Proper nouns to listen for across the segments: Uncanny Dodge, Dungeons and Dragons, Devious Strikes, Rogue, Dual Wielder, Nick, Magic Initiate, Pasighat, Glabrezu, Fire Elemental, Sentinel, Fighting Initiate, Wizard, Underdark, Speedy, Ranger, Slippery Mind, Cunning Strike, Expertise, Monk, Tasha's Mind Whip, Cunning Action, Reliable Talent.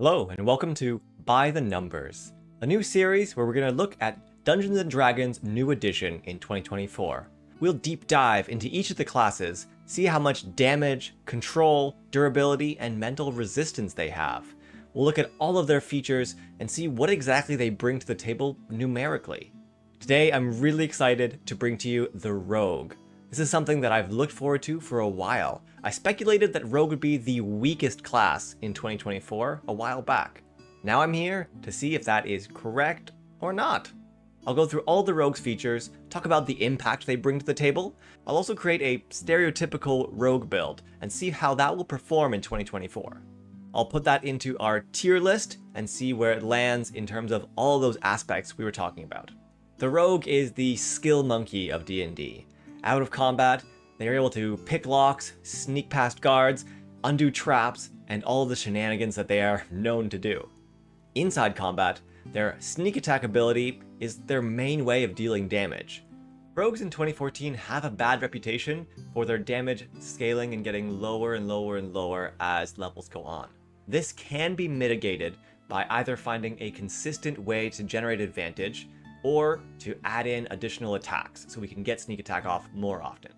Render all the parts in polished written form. Hello and welcome to By the Numbers, a new series where we're going to look at Dungeons and Dragons New Edition in 2024. We'll deep dive into each of the classes, see how much damage, control, durability, and mental resistance they have. We'll look at all of their features and see what exactly they bring to the table numerically. Today I'm really excited to bring to you the Rogue. This is something that I've looked forward to for a while. I speculated that Rogue would be the weakest class in 2024 a while back. Now I'm here to see if that is correct or not. I'll go through all the Rogue's features, talk about the impact they bring to the table. I'll also create a stereotypical Rogue build and see how that will perform in 2024. I'll put that into our tier list and see where it lands in terms of all those aspects we were talking about. The Rogue is the skill monkey of D&D. Out of combat, they are able to pick locks, sneak past guards, undo traps, and all the shenanigans that they are known to do. Inside combat, their sneak attack ability is their main way of dealing damage. Rogues in 2014 have a bad reputation for their damage scaling and getting lower and lower and lower as levels go on. This can be mitigated by either finding a consistent way to generate advantage, or to add in additional attacks so we can get sneak attack off more often.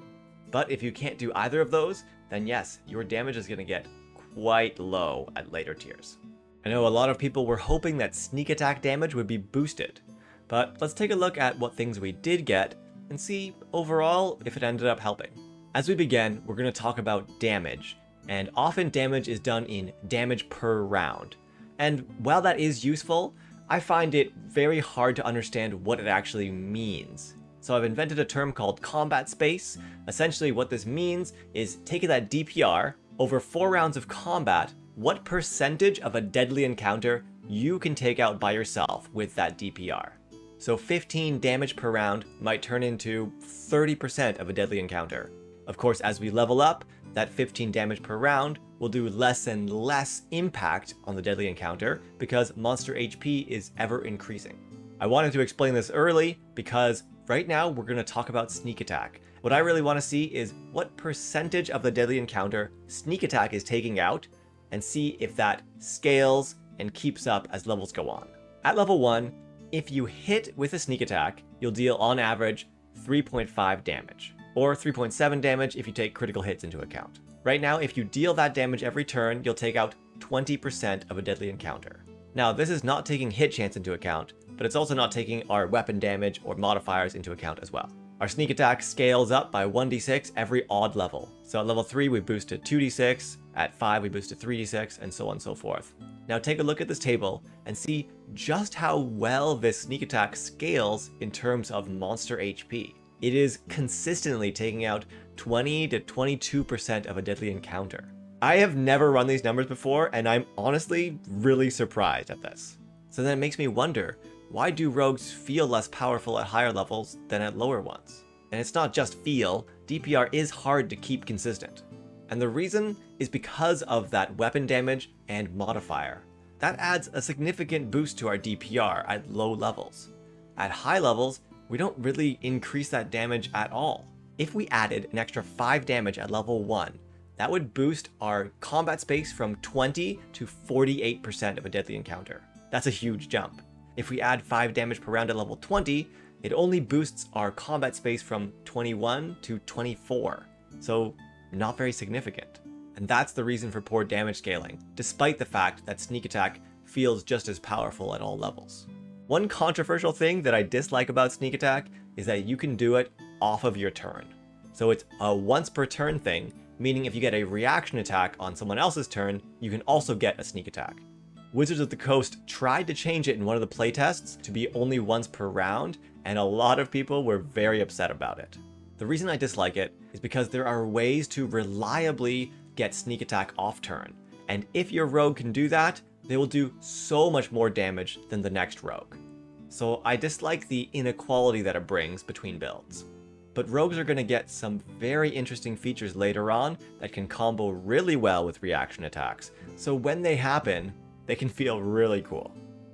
But if you can't do either of those, then yes, your damage is going to get quite low at later tiers. I know a lot of people were hoping that sneak attack damage would be boosted, but let's take a look at what things we did get and see overall if it ended up helping. As we begin, we're going to talk about damage, and often damage is done in damage per round. And while that is useful, I find it very hard to understand what it actually means. So I've invented a term called combat space. Essentially what this means is taking that DPR over 4 rounds of combat, what percentage of a deadly encounter you can take out by yourself with that DPR. So 15 damage per round might turn into 30% of a deadly encounter. Of course, as we level up, that 15 damage per round will do less and less impact on the deadly encounter because monster HP is ever increasing. I wanted to explain this early because right now we're going to talk about sneak attack. What I really want to see is what percentage of the deadly encounter sneak attack is taking out and see if that scales and keeps up as levels go on. At level 1, if you hit with a sneak attack, you'll deal on average 3.5 damage. Or 3.7 damage if you take critical hits into account. Right now, if you deal that damage every turn, you'll take out 20% of a deadly encounter. Now, this is not taking hit chance into account, but it's also not taking our weapon damage or modifiers into account as well. Our sneak attack scales up by 1d6 every odd level. So at level 3, we boost to 2d6, at 5, we boost to 3d6, and so on and so forth. Now take a look at this table and see just how well this sneak attack scales in terms of monster HP. It is consistently taking out 20 to 22% of a deadly encounter. I have never run these numbers before, and I'm honestly really surprised at this. So then it makes me wonder, why do rogues feel less powerful at higher levels than at lower ones? And it's not just feel, DPR is hard to keep consistent. And the reason is because of that weapon damage and modifier. That adds a significant boost to our DPR at low levels. At high levels, we don't really increase that damage at all. If we added an extra 5 damage at level 1, that would boost our combat space from 20 to 48% of a deadly encounter. That's a huge jump. If we add 5 damage per round at level 20, it only boosts our combat space from 21 to 24. So not very significant. And that's the reason for poor damage scaling, despite the fact that sneak attack feels just as powerful at all levels. One controversial thing that I dislike about sneak attack is that you can do it off of your turn. So it's a once per turn thing, meaning if you get a reaction attack on someone else's turn, you can also get a sneak attack. Wizards of the Coast tried to change it in one of the playtests to be only once per round, and a lot of people were very upset about it. The reason I dislike it is because there are ways to reliably get sneak attack off turn, and if your rogue can do that, they will do so much more damage than the next rogue. So I dislike the inequality that it brings between builds. But rogues are going to get some very interesting features later on that can combo really well with reaction attacks. So when they happen, they can feel really cool.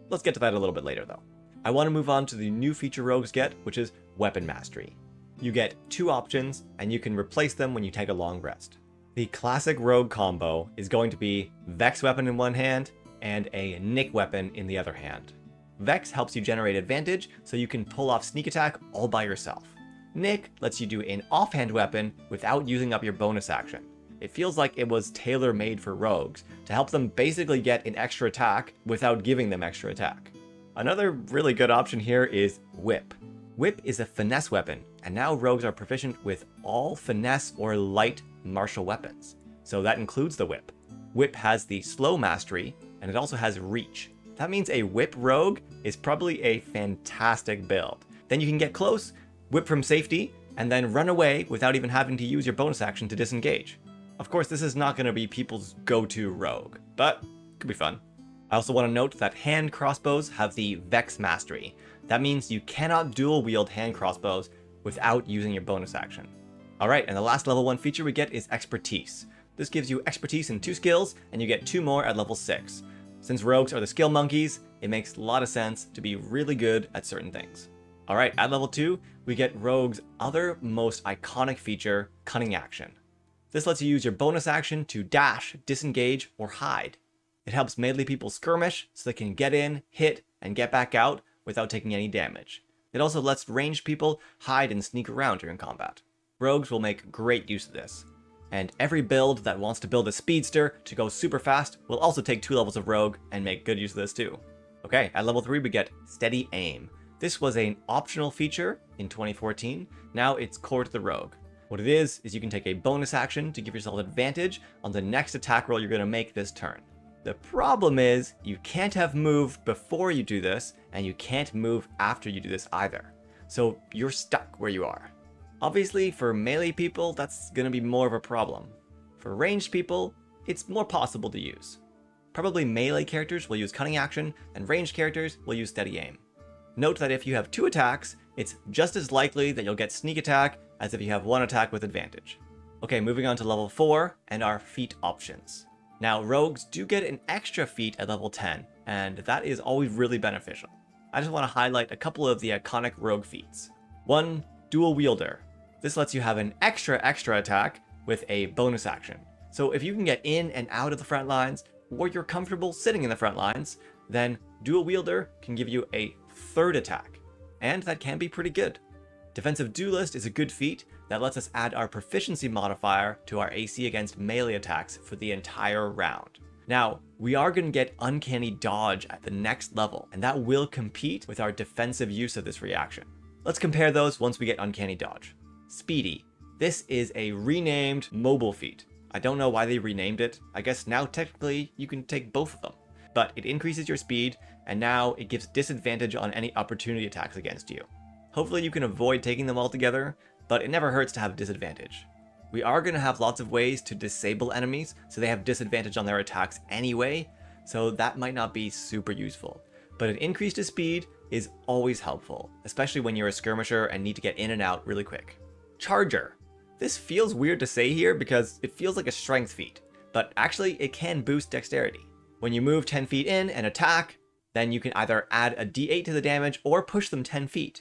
Let's get to that a little bit later though. I want to move on to the new feature rogues get, which is weapon mastery. You get 2 options and you can replace them when you take a long rest. The classic rogue combo is going to be Vex weapon in one hand and a Nick weapon in the other hand. Vex helps you generate advantage, so you can pull off Sneak Attack all by yourself. Nick lets you do an offhand weapon without using up your bonus action. It feels like it was tailor-made for rogues, to help them basically get an extra attack without giving them extra attack. Another really good option here is Whip. Whip is a finesse weapon, and now rogues are proficient with all finesse or light martial weapons. So that includes the Whip. Whip has the slow mastery, and it also has reach. That means a Whip rogue is probably a fantastic build. Then you can get close, whip from safety, and then run away without even having to use your bonus action to disengage. Of course, this is not going to be people's go-to rogue, but it could be fun. I also want to note that hand crossbows have the Vex mastery. That means you cannot dual wield hand crossbows without using your bonus action. Alright, and the last level 1 feature we get is Expertise. This gives you expertise in 2 skills, and you get 2 more at level 6. Since rogues are the skill monkeys, it makes a lot of sense to be really good at certain things. Alright, at level 2, we get Rogue's other most iconic feature, Cunning Action. This lets you use your bonus action to dash, disengage, or hide. It helps melee people skirmish so they can get in, hit, and get back out without taking any damage. It also lets ranged people hide and sneak around during combat. Rogues will make great use of this. And every build that wants to build a speedster to go super fast will also take 2 levels of rogue and make good use of this too. Okay, at level 3 we get Steady Aim. This was an optional feature in 2014, now it's core to the rogue. What it is you can take a bonus action to give yourself advantage on the next attack roll you're going to make this turn. The problem is, you can't have moved before you do this, and you can't move after you do this either. So you're stuck where you are. Obviously, for melee people, that's going to be more of a problem. For ranged people, it's more possible to use. Probably melee characters will use Cunning Action, and ranged characters will use Steady Aim. Note that if you have 2 attacks, it's just as likely that you'll get Sneak Attack as if you have 1 attack with advantage. Okay, moving on to level 4 and our feat options. Now, rogues do get an extra feat at level 10, and that is always really beneficial. I just want to highlight a couple of the iconic rogue feats. 1. Dual Wielder. This lets you have an extra attack with a bonus action. So if you can get in and out of the front lines, or you're comfortable sitting in the front lines, then Dual Wielder can give you a 3rd attack, and that can be pretty good. Defensive Duelist is a good feat that lets us add our proficiency modifier to our AC against melee attacks for the entire round. Now, we are going to get Uncanny Dodge at the next level, and that will compete with our defensive use of this reaction. Let's compare those once we get Uncanny Dodge. Speedy. This is a renamed mobile feat. I don't know why they renamed it. I guess now technically you can take both of them. But it increases your speed, and now it gives disadvantage on any opportunity attacks against you. Hopefully you can avoid taking them all together, but it never hurts to have disadvantage. We are going to have lots of ways to disable enemies, so they have disadvantage on their attacks anyway, so that might not be super useful. But an increase to speed is always helpful, especially when you're a skirmisher and need to get in and out really quick. Charger. This feels weird to say here because it feels like a strength feat, but actually it can boost dexterity. When you move 10 feet in and attack, then you can either add a d8 to the damage or push them 10 feet.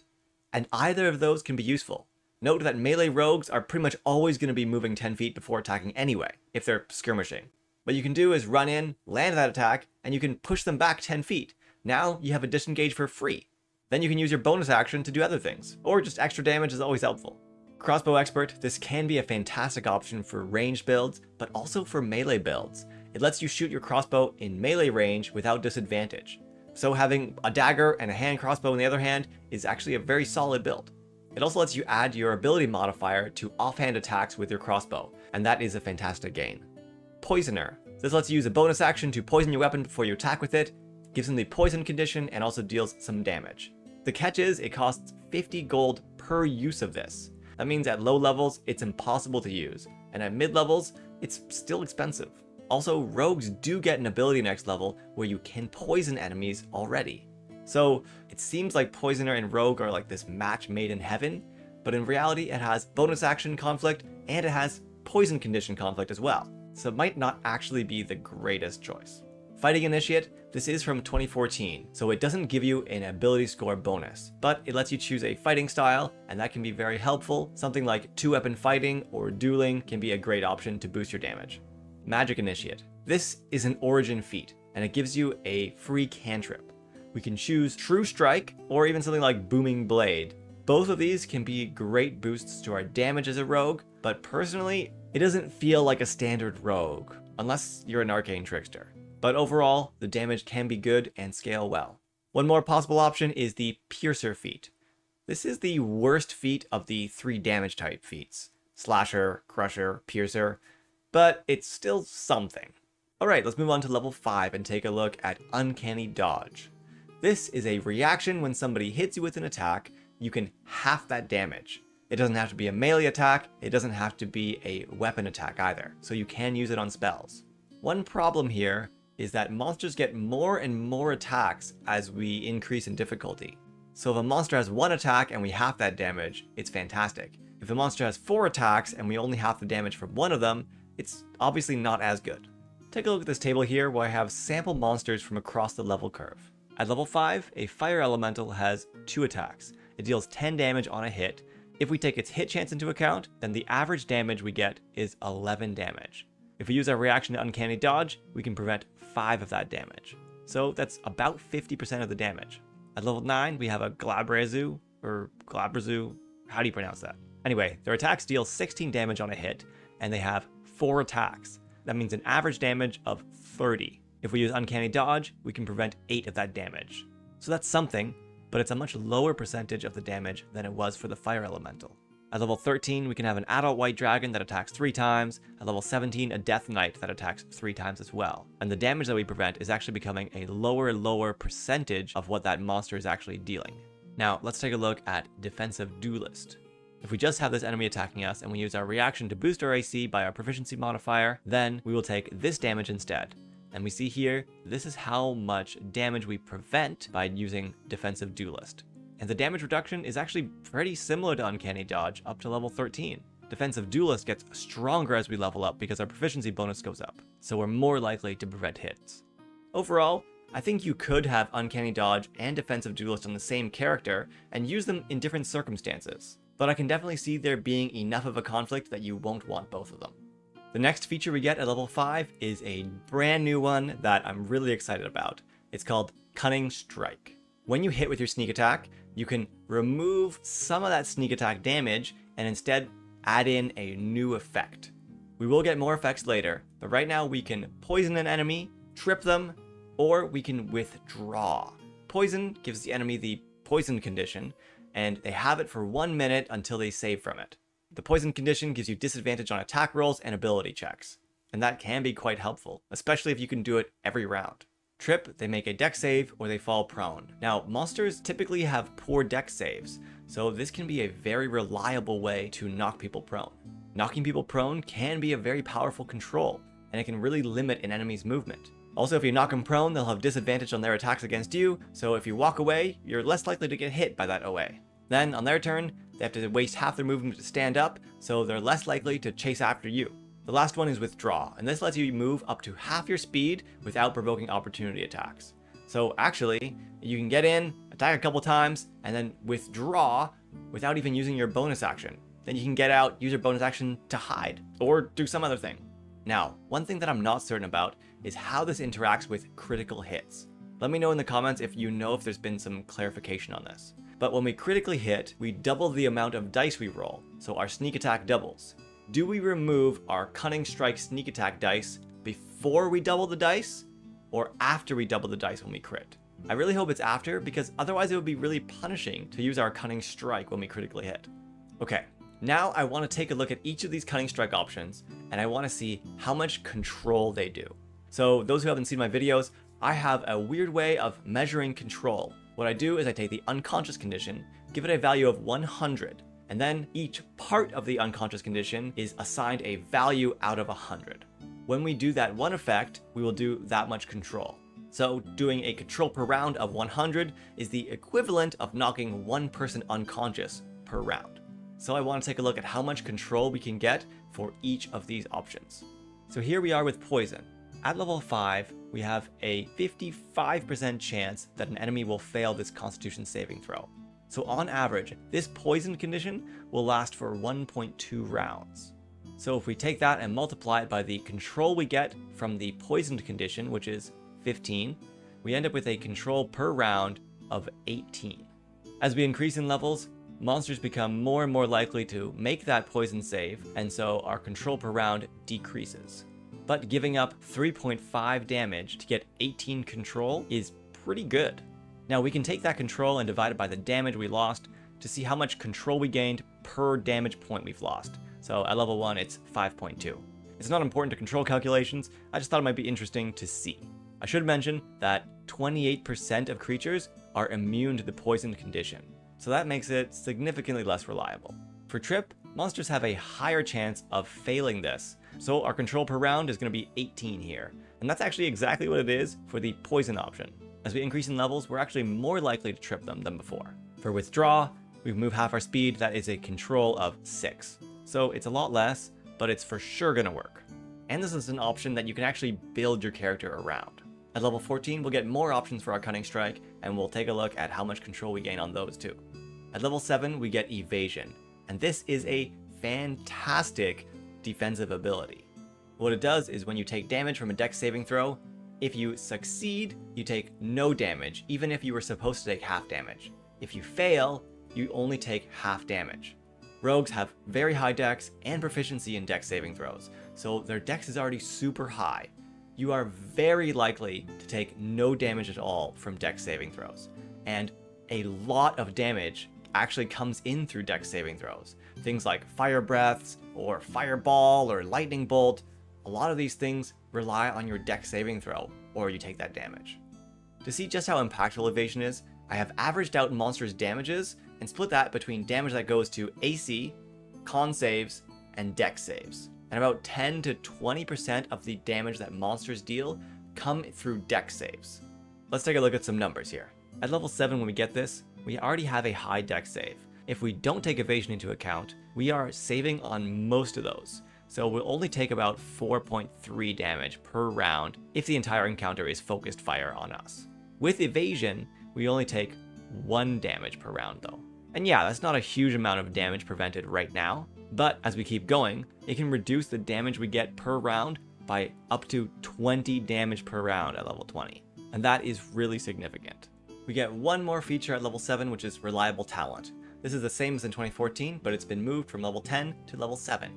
And either of those can be useful. Note that melee rogues are pretty much always going to be moving 10 feet before attacking anyway, if they're skirmishing. What you can do is run in, land that attack, and you can push them back 10 feet. Now you have a disengage for free. Then you can use your bonus action to do other things, or just extra damage is always helpful. Crossbow Expert, this can be a fantastic option for range builds, but also for melee builds. It lets you shoot your crossbow in melee range without disadvantage. So having a dagger and a hand crossbow on the other hand is actually a very solid build. It also lets you add your ability modifier to offhand attacks with your crossbow, and that is a fantastic gain. Poisoner. This lets you use a bonus action to poison your weapon before you attack with it, gives them the poison condition, and also deals some damage. The catch is it costs 50 gold per use of this. That means at low levels it's impossible to use, and at mid levels it's still expensive. Also, rogues do get an ability next level where you can poison enemies already. So it seems like Poisoner and Rogue are like this match made in heaven, but in reality it has bonus action conflict and it has poison condition conflict as well, so it might not actually be the greatest choice. Fighting Initiate, this is from 2014, so it doesn't give you an ability score bonus, but it lets you choose a fighting style, and that can be very helpful. Something like two-weapon fighting or dueling can be a great option to boost your damage. Magic Initiate. This is an origin feat, and it gives you a free cantrip. We can choose True Strike or even something like Booming Blade. Both of these can be great boosts to our damage as a rogue, but personally, it doesn't feel like a standard rogue, unless you're an arcane trickster. But overall, the damage can be good and scale well. One more possible option is the Piercer feat. This is the worst feat of the three damage type feats. Slasher, Crusher, Piercer, but it's still something. Alright, let's move on to level 5 and take a look at Uncanny Dodge. This is a reaction when somebody hits you with an attack, you can half that damage. It doesn't have to be a melee attack, it doesn't have to be a weapon attack either, so you can use it on spells. One problem here is that monsters get more and more attacks as we increase in difficulty. So if a monster has one attack and we half that damage, it's fantastic. If a monster has 4 attacks and we only half the damage from one of them, it's obviously not as good. Take a look at this table here where I have sample monsters from across the level curve. At level 5, a Fire Elemental has 2 attacks. It deals 10 damage on a hit. If we take its hit chance into account, then the average damage we get is 11 damage. If we use our reaction to Uncanny Dodge, we can prevent 5 of that damage. So that's about 50% of the damage. At level 9, we have a Glabrezu, or Glabrezu, how do you pronounce that? Anyway, their attacks deal 16 damage on a hit, and they have 4 attacks. That means an average damage of 30. If we use Uncanny Dodge, we can prevent 8 of that damage. So that's something, but it's a much lower percentage of the damage than it was for the Fire Elemental. At level 13, we can have an adult white dragon that attacks 3 times, at level 17, a death knight that attacks 3 times as well. And the damage that we prevent is actually becoming a lower and lower percentage of what that monster is actually dealing. Now, let's take a look at Defensive Duelist. If we just have this enemy attacking us and we use our reaction to boost our AC by our proficiency modifier, then we will take this damage instead. And we see here, this is how much damage we prevent by using Defensive Duelist. And the damage reduction is actually pretty similar to Uncanny Dodge up to level 13. Defensive Duelist gets stronger as we level up because our proficiency bonus goes up, so we're more likely to prevent hits. Overall, I think you could have Uncanny Dodge and Defensive Duelist on the same character and use them in different circumstances, but I can definitely see there being enough of a conflict that you won't want both of them. The next feature we get at level 5 is a brand new one that I'm really excited about. It's called Cunning Strike. When you hit with your sneak attack, you can remove some of that sneak attack damage and instead add in a new effect. We will get more effects later, but right now we can poison an enemy, trip them, or we can withdraw. Poison gives the enemy the poison condition, and they have it for 1 minute until they save from it. The poison condition gives you disadvantage on attack rolls and ability checks, and that can be quite helpful, especially if you can do it every round. Trip, they make a dex save, or they fall prone. Now, monsters typically have poor dex saves, so this can be a very reliable way to knock people prone. Knocking people prone can be a very powerful control, and it can really limit an enemy's movement. Also, if you knock them prone, they'll have disadvantage on their attacks against you, so if you walk away, you're less likely to get hit by that OA. Then, on their turn, they have to waste half their movement to stand up, so they're less likely to chase after you. The last one is Withdraw, and this lets you move up to half your speed without provoking opportunity attacks. So actually, you can get in, attack a couple times, and then withdraw without even using your bonus action. Then you can get out, use your bonus action to hide, or do some other thing. Now, one thing that I'm not certain about is how this interacts with critical hits. Let me know in the comments if you know if there's been some clarification on this. But when we critically hit, we double the amount of dice we roll, so our sneak attack doubles. Do we remove our Cunning Strike sneak attack dice before we double the dice, or after we double the dice when we crit? I really hope it's after, because otherwise it would be really punishing to use our Cunning Strike when we critically hit. Okay, now I want to take a look at each of these Cunning Strike options, and I want to see how much control they do. So those who haven't seen my videos, I have a weird way of measuring control. What I do is I take the unconscious condition, give it a value of 100, and then each part of the unconscious condition is assigned a value out of 100. When we do that one effect, we will do that much control. So doing a control per round of 100 is the equivalent of knocking one person unconscious per round. So I want to take a look at how much control we can get for each of these options. So here we are with Poison. At level 5, we have a 55% chance that an enemy will fail this Constitution saving throw. So on average, this poison condition will last for 1.2 rounds. So if we take that and multiply it by the control we get from the poisoned condition, which is 15, we end up with a control per round of 18. As we increase in levels, monsters become more and more likely to make that poison save, and so our control per round decreases. But giving up 3.5 damage to get 18 control is pretty good. Now we can take that control and divide it by the damage we lost to see how much control we gained per damage point we've lost. So at level 1, it's 5.2. It's not important to control calculations, I just thought it might be interesting to see. I should mention that 28% of creatures are immune to the poisoned condition, so that makes it significantly less reliable. For trip, monsters have a higher chance of failing this, so our control per round is going to be 18 here, and that's actually exactly what it is for the poison option. As we increase in levels, we're actually more likely to trip them than before. For withdraw, we move half our speed, that is a control of 6. So it's a lot less, but it's for sure going to work. And this is an option that you can actually build your character around. At level 14, we'll get more options for our Cunning Strike, and we'll take a look at how much control we gain on those too. At level 7, we get Evasion, and this is a fantastic defensive ability. What it does is when you take damage from a dex saving throw, if you succeed, you take no damage, even if you were supposed to take half damage. If you fail, you only take half damage. Rogues have very high dex and proficiency in dex saving throws, so their dex is already super high. You are very likely to take no damage at all from dex saving throws, and a lot of damage actually comes in through dex saving throws. Things like fire breaths, or fireball, or lightning bolt, a lot of these things rely on your dex saving throw, or you take that damage. To see just how impactful evasion is, I have averaged out monsters' damages and split that between damage that goes to AC, con saves, and dex saves. And about 10 to 20% of the damage that monsters deal come through dex saves. Let's take a look at some numbers here. At level 7 when we get this, we already have a high dex save. If we don't take evasion into account, we are saving on most of those. So we'll only take about 4.3 damage per round if the entire encounter is focused fire on us. With evasion, we only take 1 damage per round though. And yeah, that's not a huge amount of damage prevented right now, but as we keep going, it can reduce the damage we get per round by up to 20 damage per round at level 20. And that is really significant. We get one more feature at level 7, which is Reliable Talent. This is the same as in 2014, but it's been moved from level 10 to level 7.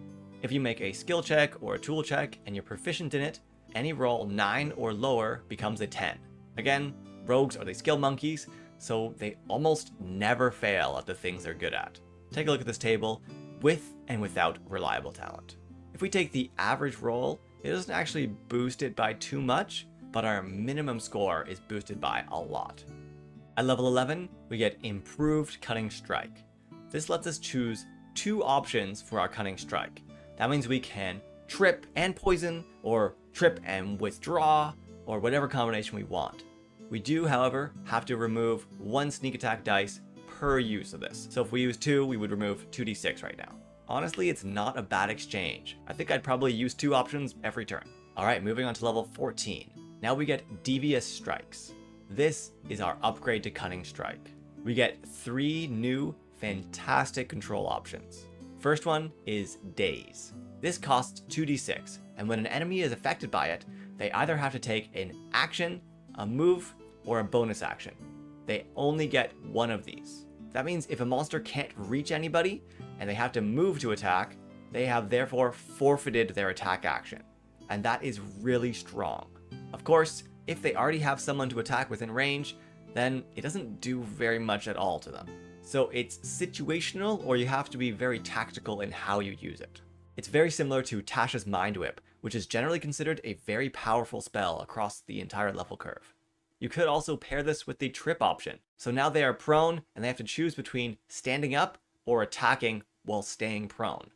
If you make a skill check or a tool check and you're proficient in it, any roll 9 or lower becomes a 10. Again, rogues are the skill monkeys, so they almost never fail at the things they're good at. Take a look at this table with and without Reliable Talent. If we take the average roll, it doesn't actually boost it by too much, but our minimum score is boosted by a lot. At level 11, we get Improved Cunning Strike. This lets us choose 2 options for our Cunning Strike. That means we can trip and poison, or trip and withdraw, or whatever combination we want. We do, however, have to remove 1 sneak attack dice per use of this. So if we use 2, we would remove 2d6 right now. Honestly, it's not a bad exchange. I think I'd probably use 2 options every turn. All right, moving on to level 14. Now we get Devious Strikes. This is our upgrade to Cunning Strike. We get 3 new fantastic control options. First one is Daze. This costs 2d6, and when an enemy is affected by it, they either have to take an action, a move, or a bonus action. They only get 1 of these. That means if a monster can't reach anybody and they have to move to attack, they have therefore forfeited their attack action. And that is really strong. Of course, if they already have someone to attack within range, then it doesn't do very much at all to them. So it's situational, or you have to be very tactical in how you use it. It's very similar to Tasha's Mind Whip, which is generally considered a very powerful spell across the entire level curve. You could also pair this with the trip option. So now they are prone and they have to choose between standing up or attacking while staying prone.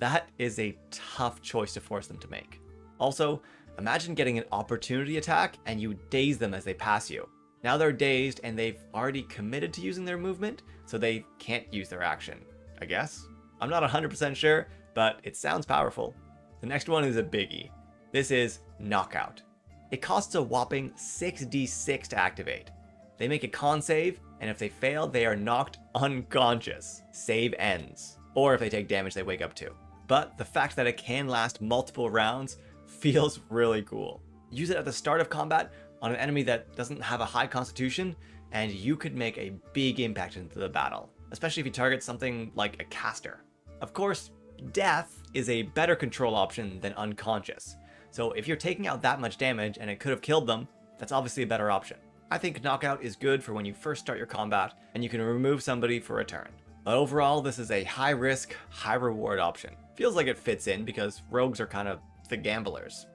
That is a tough choice to force them to make. Also, imagine getting an opportunity attack and you daze them as they pass you. Now they're dazed and they've already committed to using their movement, so they can't use their action, I guess? I'm not 100% sure, but it sounds powerful. The next one is a biggie. This is Knockout. It costs a whopping 6d6 to activate. They make a con save, and if they fail, they are knocked unconscious. Save ends. Or if they take damage, they wake up too. But the fact that it can last multiple rounds feels really cool. Use it at the start of combat on an enemy that doesn't have a high constitution, and you could make a big impact into the battle, especially if you target something like a caster. Of course, death is a better control option than unconscious, so if you're taking out that much damage and it could have killed them, that's obviously a better option. I think Knockout is good for when you first start your combat and you can remove somebody for a turn. But overall, this is a high risk, high reward option. Feels like it fits in because rogues are kind of the gamblers.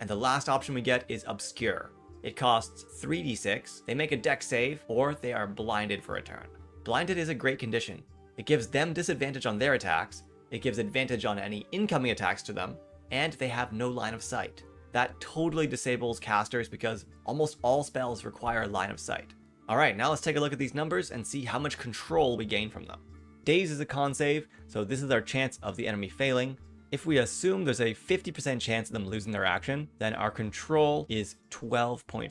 And the last option we get is Obscure. It costs 3d6, they make a dex save, or they are blinded for a turn. Blinded is a great condition. It gives them disadvantage on their attacks, it gives advantage on any incoming attacks to them, and they have no line of sight. That totally disables casters because almost all spells require line of sight. Alright, now let's take a look at these numbers and see how much control we gain from them. Daze is a con save, so this is our chance of the enemy failing. If we assume there's a 50% chance of them losing their action, then our control is 12.5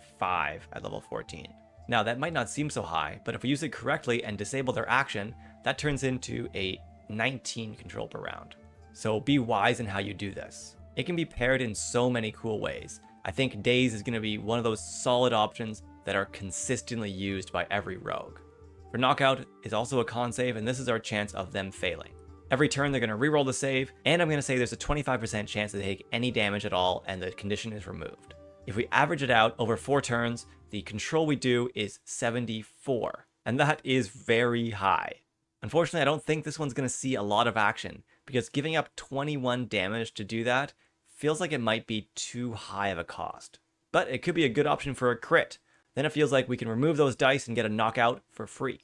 at level 14. Now that might not seem so high, but if we use it correctly and disable their action, that turns into a 19 control per round. So be wise in how you do this. It can be paired in so many cool ways. I think Daze is going to be one of those solid options that are consistently used by every rogue. For Knockout is also a con save, and this is our chance of them failing. Every turn they're going to reroll the save, and I'm going to say there's a 25% chance that they take any damage at all and the condition is removed. If we average it out over 4 turns, the control we do is 74, and that is very high. Unfortunately, I don't think this one's going to see a lot of action, because giving up 21 damage to do that feels like it might be too high of a cost. But it could be a good option for a crit. Then it feels like we can remove those dice and get a knockout for free.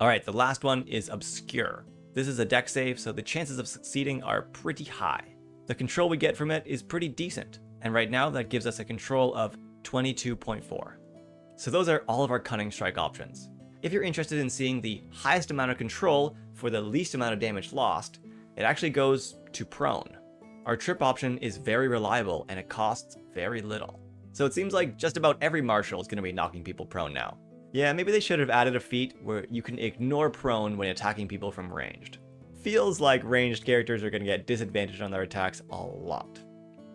Alright, the last one is Obscure. This is a dex save, so the chances of succeeding are pretty high. The control we get from it is pretty decent, and right now that gives us a control of 22.4. So those are all of our Cunning Strike options. If you're interested in seeing the highest amount of control for the least amount of damage lost, it actually goes to prone. Our trip option is very reliable and it costs very little. So it seems like just about every martial is going to be knocking people prone now. Yeah, maybe they should have added a feat where you can ignore prone when attacking people from ranged. Feels like ranged characters are going to get disadvantaged on their attacks a lot.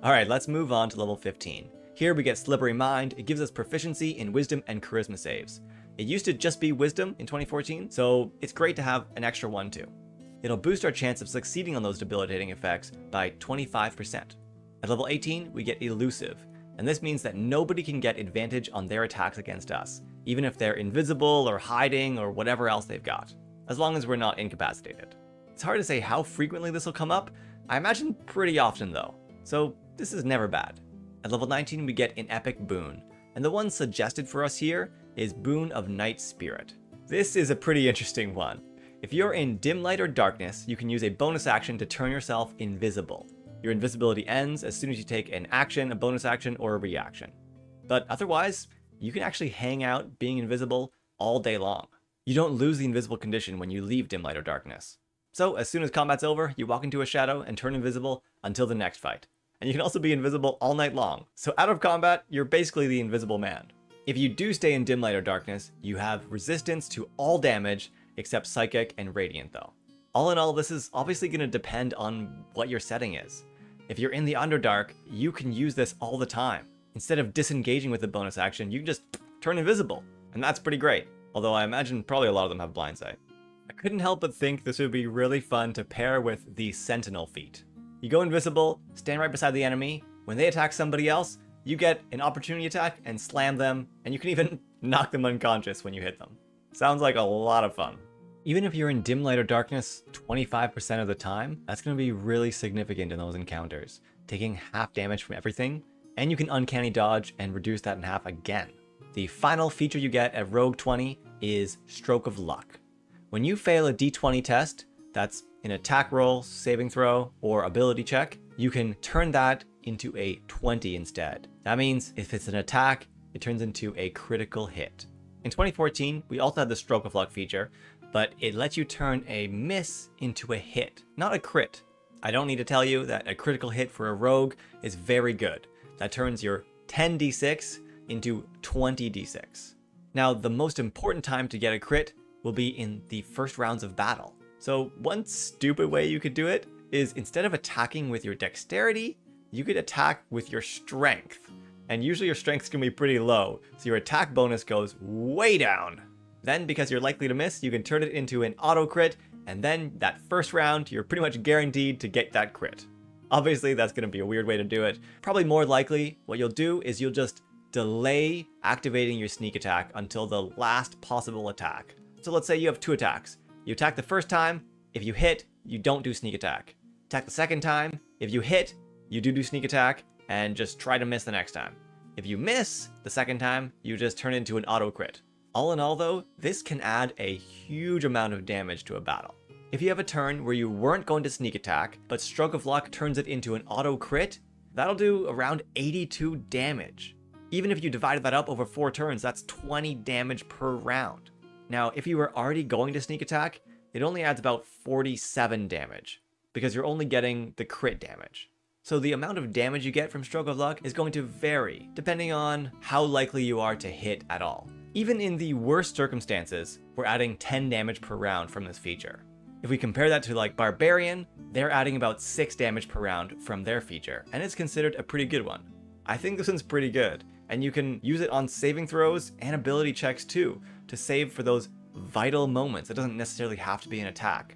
Alright, let's move on to level 15. Here we get Slippery Mind. It gives us proficiency in Wisdom and Charisma saves. It used to just be Wisdom in 2014, so it's great to have an extra one too. It'll boost our chance of succeeding on those debilitating effects by 25%. At level 18, we get Elusive, and this means that nobody can get advantage on their attacks against us, even if they're invisible or hiding or whatever else they've got, as long as we're not incapacitated. It's hard to say how frequently this will come up. I imagine pretty often though, so this is never bad. At level 19 we get an epic boon, and the one suggested for us here is Boon of Night Spirit. This is a pretty interesting one. If you're in dim light or darkness, you can use a bonus action to turn yourself invisible. Your invisibility ends as soon as you take an action, a bonus action, or a reaction. But otherwise, you can actually hang out being invisible all day long. You don't lose the invisible condition when you leave dim light or darkness. So as soon as combat's over, you walk into a shadow and turn invisible until the next fight. And you can also be invisible all night long. So out of combat, you're basically the invisible man. If you do stay in dim light or darkness, you have resistance to all damage except psychic and radiant though. All in all, this is obviously going to depend on what your setting is. If you're in the Underdark, you can use this all the time. Instead of disengaging with the bonus action, you can just turn invisible, and that's pretty great. Although I imagine probably a lot of them have blind sight. I couldn't help but think this would be really fun to pair with the Sentinel feat. You go invisible, stand right beside the enemy, when they attack somebody else, you get an opportunity attack and slam them, and you can even knock them unconscious when you hit them. Sounds like a lot of fun. Even if you're in dim light or darkness 25% of the time, that's going to be really significant in those encounters, taking half damage from everything, and you can uncanny dodge and reduce that in half again. The final feature you get at Rogue 20 is Stroke of Luck. When you fail a d20 test, that's an attack roll, saving throw, or ability check, you can turn that into a 20 instead. That means if it's an attack, it turns into a critical hit. In 2014, we also had the Stroke of Luck feature, but it lets you turn a miss into a hit, not a crit. I don't need to tell you that a critical hit for a rogue is very good. That turns your 10d6 into 20d6. Now, the most important time to get a crit will be in the first rounds of battle. So one stupid way you could do it is instead of attacking with your dexterity, you could attack with your strength. and usually your strength's going to be pretty low, so your attack bonus goes way down. Then, because you're likely to miss, you can turn it into an auto crit, and then that first round, you're pretty much guaranteed to get that crit. Obviously, that's going to be a weird way to do it. Probably more likely, what you'll do is you'll just delay activating your sneak attack until the last possible attack. So let's say you have two attacks. You attack the first time, if you hit, you don't do sneak attack. Attack the second time, if you hit, you do sneak attack, and just try to miss the next time. If you miss the second time, you just turn into an auto crit. All in all though, this can add a huge amount of damage to a battle. If you have a turn where you weren't going to sneak attack, but Stroke of Luck turns it into an auto crit, that'll do around 82 damage. Even if you divided that up over 4 turns, that's 20 damage per round. Now, if you were already going to sneak attack, it only adds about 47 damage, because you're only getting the crit damage. So the amount of damage you get from Stroke of Luck is going to vary, depending on how likely you are to hit at all. Even in the worst circumstances, we're adding 10 damage per round from this feature. If we compare that to like Barbarian, they're adding about 6 damage per round from their feature, and it's considered a pretty good one. I think this one's pretty good, and you can use it on saving throws and ability checks too, to save for those vital moments. It doesn't necessarily have to be an attack.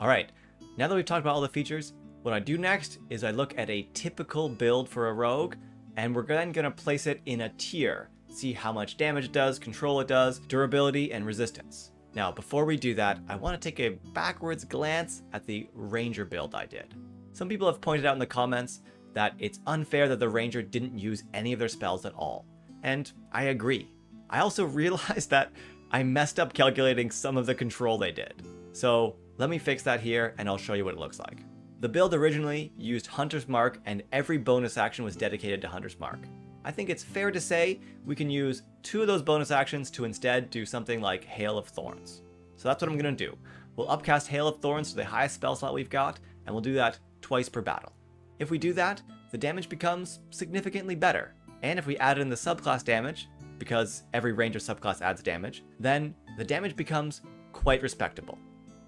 Alright, now that we've talked about all the features, what I do next is I look at a typical build for a rogue, and we're then going to place it in a tier, see how much damage it does, control it does, durability, and resistance. Now, before we do that, I want to take a backwards glance at the Ranger build I did. Some people have pointed out in the comments that it's unfair that the Ranger didn't use any of their spells at all, and I agree. I also realized that I messed up calculating some of the control they did. So let me fix that here, and I'll show you what it looks like. The build originally used Hunter's Mark, and every bonus action was dedicated to Hunter's Mark. I think it's fair to say we can use 2 of those bonus actions to instead do something like Hail of Thorns. So that's what I'm going to do. We'll upcast Hail of Thorns to the highest spell slot we've got, and we'll do that twice per battle. If we do that, the damage becomes significantly better. And if we add in the subclass damage, because every Ranger subclass adds damage, then the damage becomes quite respectable.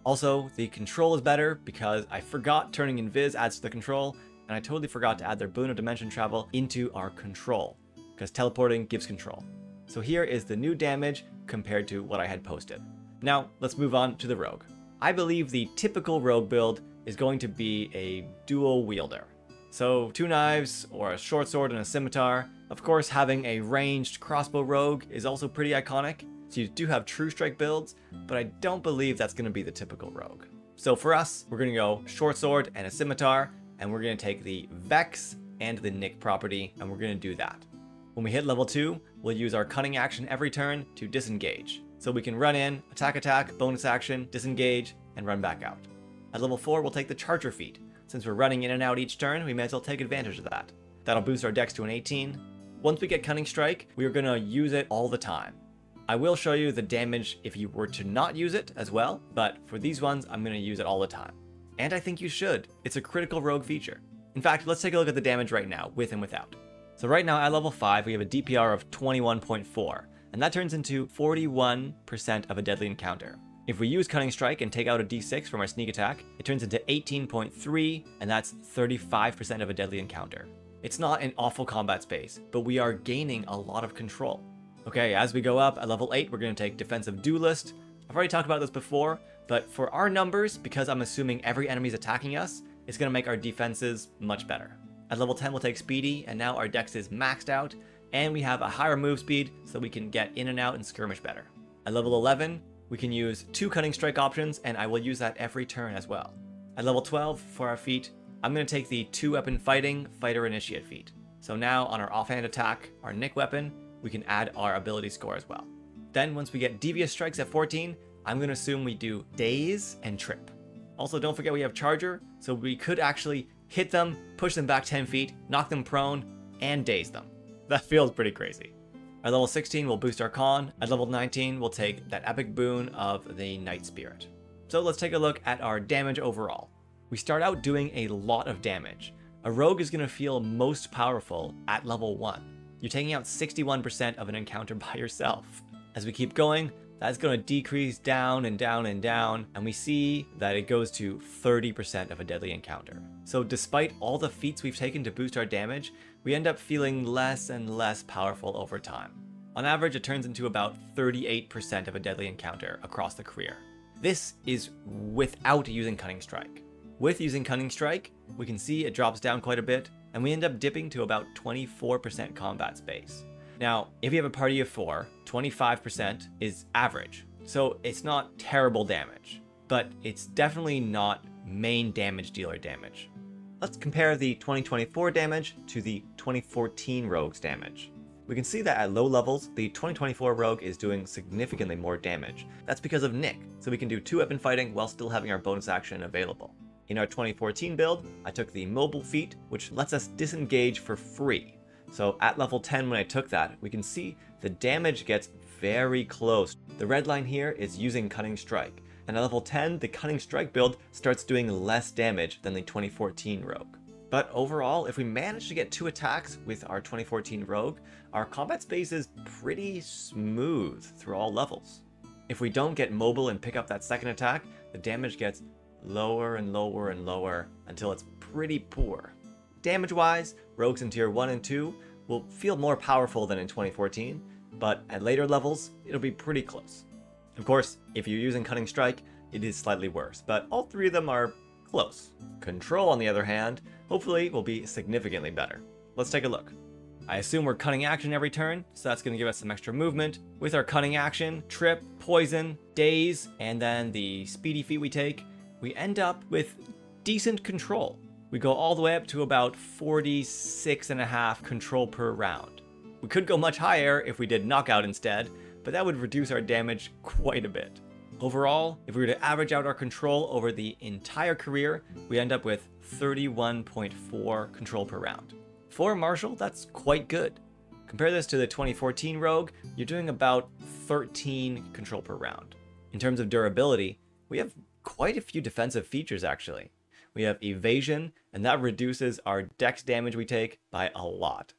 Also, the control is better because I forgot turning Invis adds to the control, and I totally forgot to add their boon of dimension travel into our control, because teleporting gives control. So here is the new damage compared to what I had posted. Now, let's move on to the rogue. I believe the typical rogue build is going to be a dual wielder. So 2 knives, or a short sword and a scimitar. Of course, having a ranged crossbow rogue is also pretty iconic. So you do have true strike builds, but I don't believe that's going to be the typical rogue. So for us, we're going to go short sword and a scimitar, and we're going to take the Vex and the Nick property, and we're going to do that. When we hit level 2, we'll use our Cunning Action every turn to disengage. So we can run in, attack, bonus action, disengage, and run back out. At level 4, we'll take the Charger feat. Since we're running in and out each turn, we may as well take advantage of that. That'll boost our dex to an 18. Once we get Cunning Strike, we are going to use it all the time. I will show you the damage if you were to not use it as well, but for these ones, I'm going to use it all the time. And I think you should. It's a critical rogue feature. In fact, let's take a look at the damage right now, with and without. So right now at level 5, we have a DPR of 21.4, and that turns into 41% of a deadly encounter. If we use Cunning Strike and take out a d6 from our sneak attack, it turns into 18.3, and that's 35% of a deadly encounter. It's not an awful combat space, but we are gaining a lot of control. Okay, as we go up, at level 8, we're going to take Defensive Duelist. I've already talked about this before, but for our numbers, because I'm assuming every enemy's attacking us, it's going to make our defenses much better. At level 10, we'll take Speedy, and now our dex is maxed out, and we have a higher move speed, so we can get in and out and skirmish better. At level 11, we can use 2 Cunning Strike options, and I will use that every turn as well. At level 12, for our feat, I'm going to take the Two-Weapon Fighting Fighter Initiate feat. So now, on our offhand attack, our Nick weapon, we can add our ability score as well. Then once we get Devious Strikes at 14, I'm going to assume we do Daze and Trip. Also, don't forget we have Charger, so we could actually hit them, push them back 10 feet, knock them prone, and daze them. That feels pretty crazy. At level 16, we'll boost our con. At level 19, we'll take that epic boon of the Night Spirit. So let's take a look at our damage overall. We start out doing a lot of damage. A rogue is going to feel most powerful at level 1. You're taking out 61% of an encounter by yourself. As we keep going, That's going to decrease down and down and down, and we see that it goes to 30% of a deadly encounter. So despite all the feats we've taken to boost our damage, we end up feeling less and less powerful over time. On average, it turns into about 38% of a deadly encounter across the career. This is without using Cunning Strike. With using Cunning Strike, we can see it drops down quite a bit, and we end up dipping to about 24% combat space. Now, if you have a party of 4, 25% is average, so it's not terrible damage, but it's definitely not main damage dealer damage. Let's compare the 2024 damage to the 2014 Rogue's damage. We can see that at low levels, the 2024 Rogue is doing significantly more damage. That's because of Nick, so we can do two-weapon fighting while still having our bonus action available. In our 2014 build, I took the mobile feat, which lets us disengage for free. So at level 10 when I took that, we can see the damage gets very close. The red line here is using Cunning Strike, and at level 10, the Cunning Strike build starts doing less damage than the 2014 Rogue. But overall, if we manage to get 2 attacks with our 2014 Rogue, our combat space is pretty smooth through all levels. If we don't get mobile and pick up that second attack, the damage gets lower and lower and lower until it's pretty poor. Damage-wise, Rogues in tier 1 and 2 will feel more powerful than in 2014, but at later levels, it'll be pretty close. Of course, if you're using Cunning Strike, it is slightly worse, but all 3 of them are close. Control, on the other hand, hopefully will be significantly better. Let's take a look. I assume we're cunning action every turn, so that's going to give us some extra movement. With our cunning action, trip, poison, daze, and then the speedy feat we take, we end up with decent control. We go all the way up to about 46.5 control per round. We could go much higher if we did knockout instead, but that would reduce our damage quite a bit. Overall, if we were to average out our control over the entire career, we end up with 31.4 control per round. For Marshall, that's quite good. Compare this to the 2014 Rogue, you're doing about 13 control per round. In terms of durability, we have quite a few defensive features actually. We have Evasion, and that reduces our dex damage we take by a lot.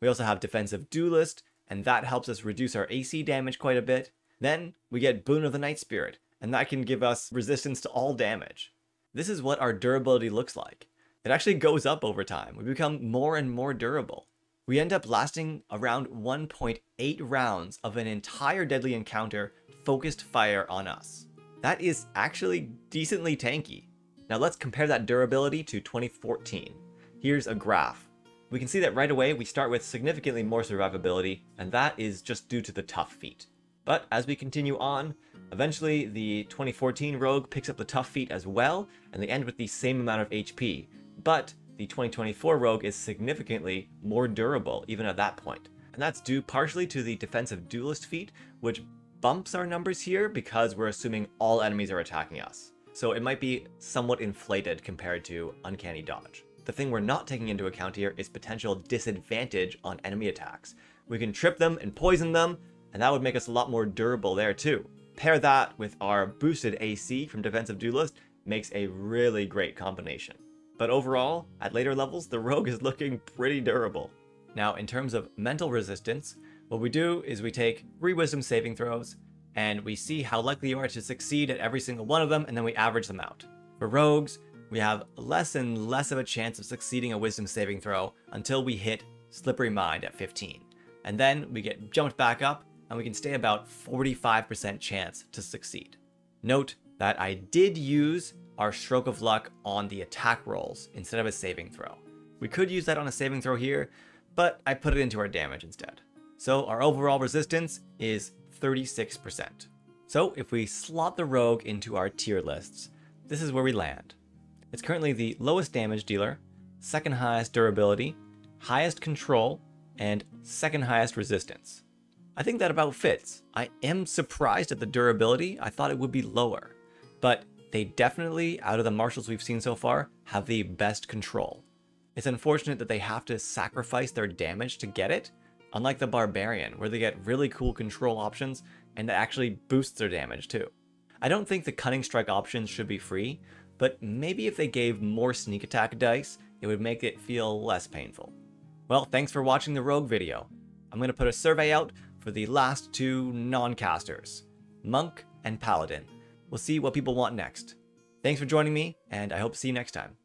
We also have Defensive Duelist, and that helps us reduce our AC damage quite a bit. Then we get Boon of the Night Spirit, and that can give us resistance to all damage. This is what our durability looks like. It actually goes up over time. We become more and more durable. We end up lasting around 1.8 rounds of an entire deadly encounter focused fire on us. That is actually decently tanky. Now let's compare that durability to 2014. Here's a graph. We can see that right away we start with significantly more survivability, and that is just due to the tough feat. But as we continue on, eventually the 2014 Rogue picks up the tough feat as well, and they end with the same amount of HP. But the 2024 Rogue is significantly more durable even at that point. And that's due partially to the Defensive Duelist feat, which bumps our numbers here because we're assuming all enemies are attacking us. So it might be somewhat inflated compared to Uncanny Dodge. The thing we're not taking into account here is potential disadvantage on enemy attacks. We can trip them and poison them, and that would make us a lot more durable there too. Pair that with our boosted AC from Defensive Duelist, makes a really great combination. But overall, at later levels, the Rogue is looking pretty durable. Now, in terms of mental resistance, what we do is we take 3 wisdom saving throws, and we see how likely you are to succeed at every single one of them, and then we average them out. For Rogues, we have less and less of a chance of succeeding a wisdom saving throw until we hit Slippery Mind at 15. And then we get jumped back up, and we can stay about 45% chance to succeed. Note that I did use our Stroke of Luck on the attack rolls instead of a saving throw. We could use that on a saving throw here, but I put it into our damage instead. So our overall resistance is 36%. So if we slot the Rogue into our tier lists, this is where we land. It's currently the lowest damage dealer, second highest durability, highest control, and second highest resistance. I think that about fits. I am surprised at the durability. I thought it would be lower, but they definitely, out of the Marshals we've seen so far, have the best control. It's unfortunate that they have to sacrifice their damage to get it, unlike the Barbarian, where they get really cool control options and that actually boosts their damage too. I don't think the Cunning Strike options should be free, but maybe if they gave more Sneak Attack dice, it would make it feel less painful. Well, thanks for watching the Rogue video. I'm going to put a survey out for the last 2 non-casters. Monk, and Paladin. We'll see what people want next. Thanks for joining me, and I hope to see you next time.